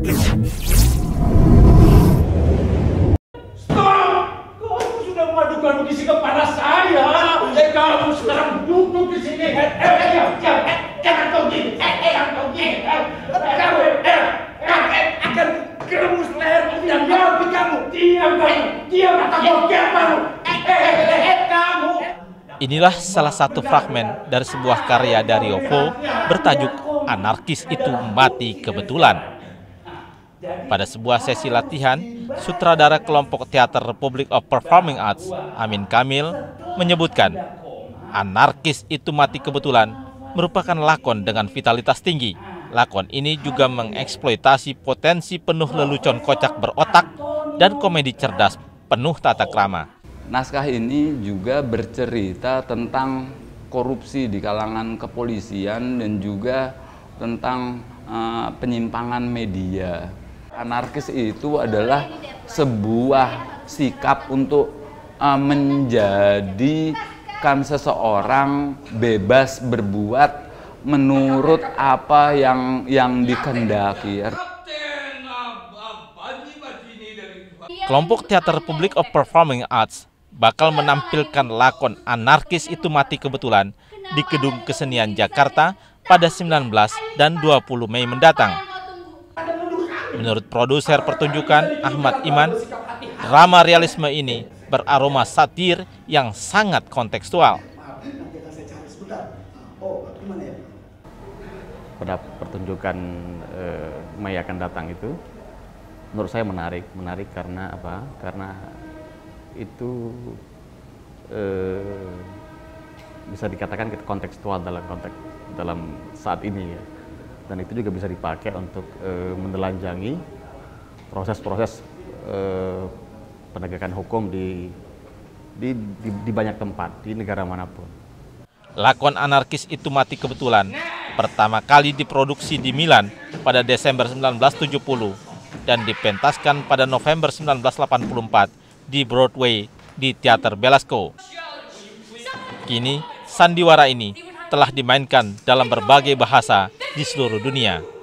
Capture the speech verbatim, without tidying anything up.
Stop! Kamu sudah mengadu-adu isi kepala saya. Eh, kamu sekarang duduk di sini. Eh, eh, eh, eh, jangan kau gini. Eh, eh, jangan kau gini. Eh, kamu, eh, eh, akan keremus leher yang nyapi kamu. Diam kamu, diam atau kau kamu. Eh, eh, eh, eh, kamu. Inilah salah satu fragmen dari sebuah karya Dario Fo bertajuk Anarkis Itu Mati Kebetulan. Pada sebuah sesi latihan, sutradara kelompok teater Republic of Performing Arts, Amin Kamil, menyebutkan Anarkis Itu Mati Kebetulan merupakan lakon dengan vitalitas tinggi. Lakon ini juga mengeksploitasi potensi penuh lelucon kocak berotak dan komedi cerdas penuh tata krama. Naskah ini juga bercerita tentang korupsi di kalangan kepolisian dan juga tentang uh, penyimpangan media. Anarkis itu adalah sebuah sikap untuk uh, menjadikan seseorang bebas berbuat menurut apa yang yang dikehendaki. Kelompok teater Republic of Performing Arts bakal menampilkan lakon Anarkis Itu Mati Kebetulan di Gedung Kesenian Jakarta pada sembilan belas dan dua puluh Mei mendatang. Menurut produser pertunjukan Ahmad Iman, drama realisme ini beraroma satir yang sangat kontekstual. Pada pertunjukan eh, Mei akan datang itu, menurut saya menarik, menarik karena apa? Karena itu eh, bisa dikatakan kontekstual dalam konteks dalam saat ini ya, dan itu juga bisa dipakai untuk e, menelanjangi proses-proses e, penegakan hukum di di, di di banyak tempat di negara manapun. Lakon Anarkis Itu Mati Kebetulan pertama kali diproduksi di Milan pada Desember seribu sembilan ratus tujuh puluh dan dipentaskan pada November seribu sembilan ratus delapan puluh empat di Broadway di Teater Belasco. Kini sandiwara ini telah dimainkan dalam berbagai bahasa di seluruh dunia.